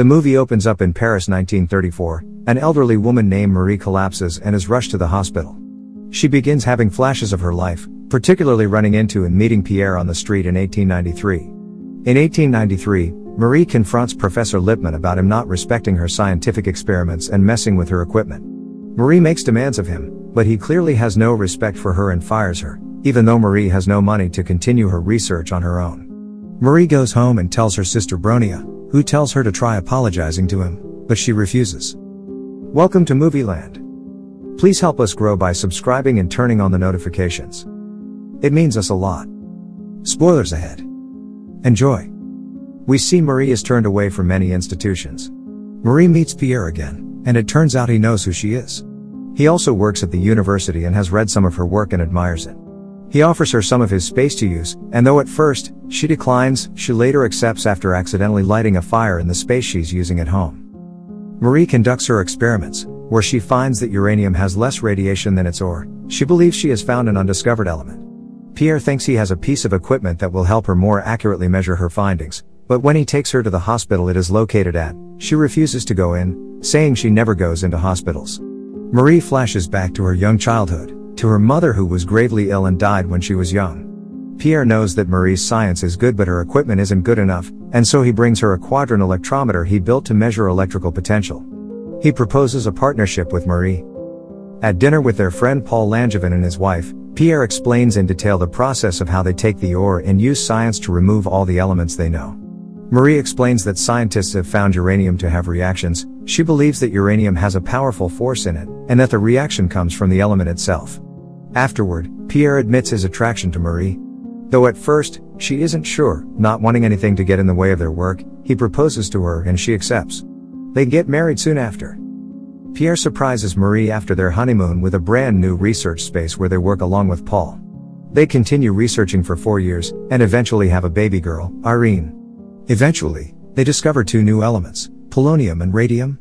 The movie opens up in Paris 1934, an elderly woman named Marie collapses and is rushed to the hospital. She begins having flashes of her life, particularly running into and meeting Pierre on the street in 1893. In 1893, Marie confronts Professor Lippmann about him not respecting her scientific experiments and messing with her equipment. Marie makes demands of him, but he clearly has no respect for her and fires her, even though Marie has no money to continue her research on her own. Marie goes home and tells her sister Bronia, who tells her to try apologizing to him, but she refuses. Welcome to Movie Land. Please help us grow by subscribing and turning on the notifications. It means us a lot. Spoilers ahead. Enjoy. We see Marie is turned away from many institutions. Marie meets Pierre again, and it turns out he knows who she is. He also works at the university and has read some of her work and admires it. He offers her some of his space to use, and though at first she declines, she later accepts after accidentally lighting a fire in the space she's using at home. Marie conducts her experiments, where she finds that uranium has less radiation than its ore. She believes she has found an undiscovered element. Pierre thinks he has a piece of equipment that will help her more accurately measure her findings, but when he takes her to the hospital it is located at, she refuses to go in, saying she never goes into hospitals. Marie flashes back to her young childhood, to her mother who was gravely ill and died when she was young. Pierre knows that Marie's science is good but her equipment isn't good enough, and so he brings her a quadrant electrometer he built to measure electrical potential. He proposes a partnership with Marie. At dinner with their friend Paul Langevin and his wife, Pierre explains in detail the process of how they take the ore and use science to remove all the elements they know. Marie explains that scientists have found uranium to have reactions. She believes that uranium has a powerful force in it, and that the reaction comes from the element itself. Afterward, Pierre admits his attraction to Marie. Though at first, she isn't sure, not wanting anything to get in the way of their work, he proposes to her and she accepts. They get married soon after. Pierre surprises Marie after their honeymoon with a brand new research space where they work along with Paul. They continue researching for 4 years, and eventually have a baby girl, Irene. Eventually, they discover two new elements, polonium and radium.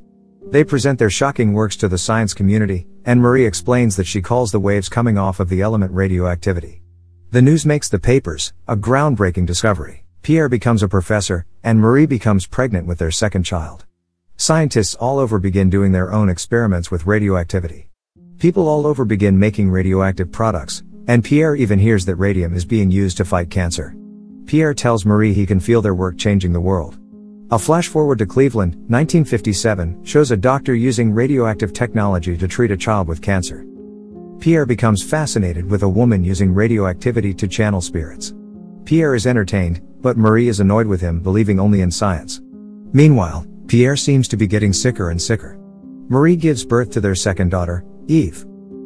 They present their shocking works to the science community, and Marie explains that she calls the waves coming off of the element radioactivity. The news makes the papers, a groundbreaking discovery. Pierre becomes a professor, and Marie becomes pregnant with their second child. Scientists all over begin doing their own experiments with radioactivity. People all over begin making radioactive products, and Pierre even hears that radium is being used to fight cancer. Pierre tells Marie he can feel their work changing the world. A flash forward to Cleveland, 1957, shows a doctor using radioactive technology to treat a child with cancer. Pierre becomes fascinated with a woman using radioactivity to channel spirits. Pierre is entertained, but Marie is annoyed with him, believing only in science. Meanwhile, Pierre seems to be getting sicker and sicker. Marie gives birth to their second daughter, Eve.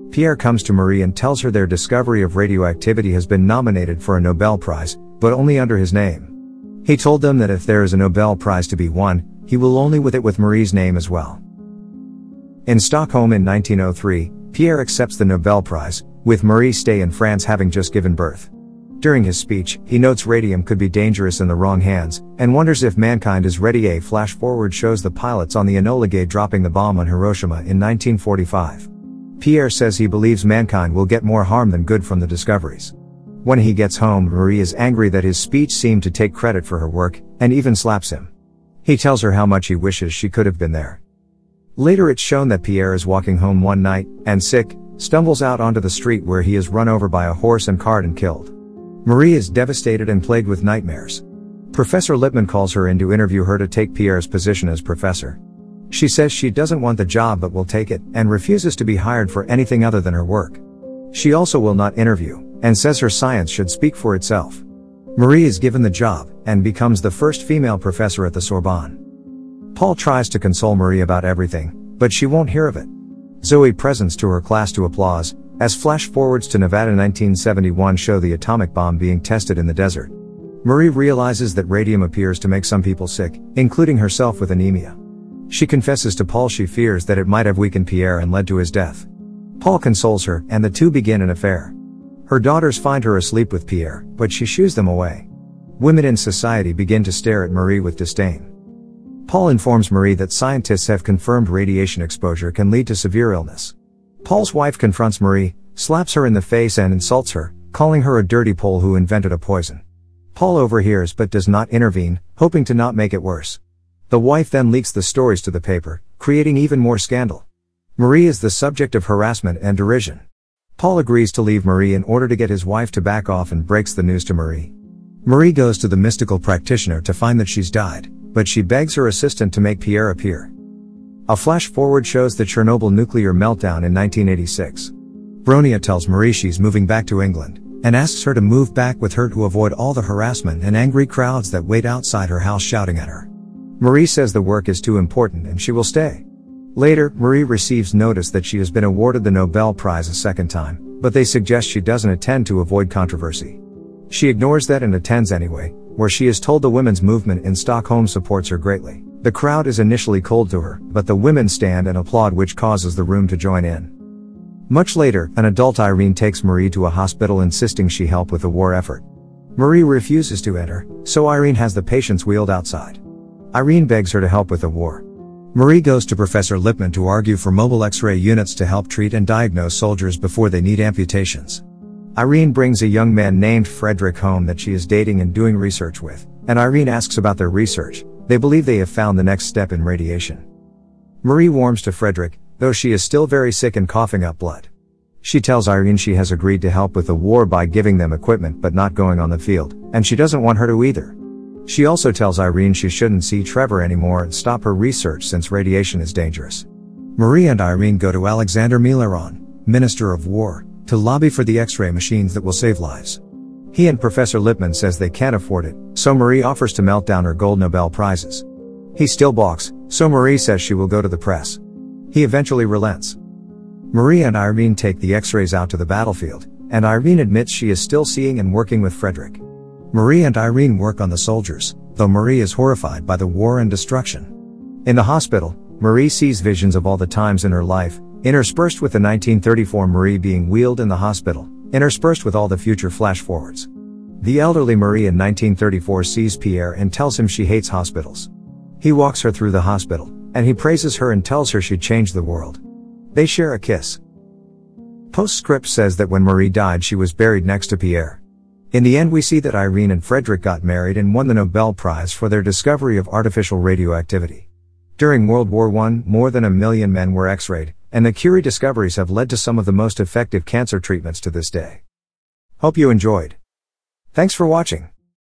Pierre comes to Marie and tells her their discovery of radioactivity has been nominated for a Nobel Prize, but only under his name. He told them that if there is a Nobel Prize to be won, he will only with it with Marie's name as well. In Stockholm in 1903, Pierre accepts the Nobel Prize, with Marie's stay in France having just given birth. During his speech, he notes radium could be dangerous in the wrong hands, and wonders if mankind is ready. A flash forward shows the pilots on the Enola Gay dropping the bomb on Hiroshima in 1945. Pierre says he believes mankind will get more harm than good from the discoveries. When he gets home, Marie is angry that his speech seemed to take credit for her work, and even slaps him. He tells her how much he wishes she could have been there. Later it's shown that Pierre is walking home one night, and sick, stumbles out onto the street where he is run over by a horse and cart and killed. Marie is devastated and plagued with nightmares. Professor Lippmann calls her in to interview her to take Pierre's position as professor. She says she doesn't want the job but will take it, and refuses to be hired for anything other than her work. She also will not interview, and says her science should speak for itself. Marie is given the job, and becomes the first female professor at the Sorbonne. Paul tries to console Marie about everything, but she won't hear of it. Zoe presents to her class to applause, as flash forwards to Nevada 1971 show the atomic bomb being tested in the desert. Marie realizes that radium appears to make some people sick, including herself with anemia. She confesses to Paul she fears that it might have weakened Pierre and led to his death. Paul consoles her, and the two begin an affair. Her daughters find her asleep with Pierre, but she shoos them away. Women in society begin to stare at Marie with disdain. Paul informs Marie that scientists have confirmed radiation exposure can lead to severe illness. Paul's wife confronts Marie, slaps her in the face and insults her, calling her a dirty Pole who invented a poison. Paul overhears but does not intervene, hoping to not make it worse. The wife then leaks the stories to the paper, creating even more scandal. Marie is the subject of harassment and derision. Paul agrees to leave Marie in order to get his wife to back off and breaks the news to Marie. Marie goes to the mystical practitioner to find that she's died, but she begs her assistant to make Pierre appear. A flash forward shows the Chernobyl nuclear meltdown in 1986. Bronia tells Marie she's moving back to England, and asks her to move back with her to avoid all the harassment and angry crowds that wait outside her house shouting at her. Marie says the work is too important and she will stay. Later, Marie receives notice that she has been awarded the Nobel Prize a second time, but they suggest she doesn't attend to avoid controversy. She ignores that and attends anyway, where she is told the women's movement in Stockholm supports her greatly. The crowd is initially cold to her, but the women stand and applaud, which causes the room to join in. Much later, an adult Irene takes Marie to a hospital, insisting she help with the war effort. Marie refuses to enter, so Irene has the patients wheeled outside. Irene begs her to help with the war. Marie goes to Professor Lippmann to argue for mobile X-ray units to help treat and diagnose soldiers before they need amputations. Irene brings a young man named Frederick home that she is dating and doing research with, and Irene asks about their research. They believe they have found the next step in radiation. Marie warms to Frederick, though she is still very sick and coughing up blood. She tells Irene she has agreed to help with the war by giving them equipment but not going on the field, and she doesn't want her to either. She also tells Irene she shouldn't see Trevor anymore and stop her research since radiation is dangerous. Marie and Irene go to Alexander Mileron, Minister of War, to lobby for the X-ray machines that will save lives. He and Professor Lippmann says they can't afford it, so Marie offers to melt down her gold Nobel Prizes. He still balks, so Marie says she will go to the press. He eventually relents. Marie and Irene take the X-rays out to the battlefield, and Irene admits she is still seeing and working with Frederick. Marie and Irene work on the soldiers, though Marie is horrified by the war and destruction. In the hospital, Marie sees visions of all the times in her life, interspersed with the 1934 Marie being wheeled in the hospital, interspersed with all the future flash-forwards. The elderly Marie in 1934 sees Pierre and tells him she hates hospitals. He walks her through the hospital, and he praises her and tells her she'd change the world. They share a kiss. Postscript says that when Marie died she was buried next to Pierre. In the end, we see that Irene and Frederick got married and won the Nobel Prize for their discovery of artificial radioactivity. During World War I, more than 1 million men were X-rayed, and the Curie discoveries have led to some of the most effective cancer treatments to this day. Hope you enjoyed. Thanks for watching.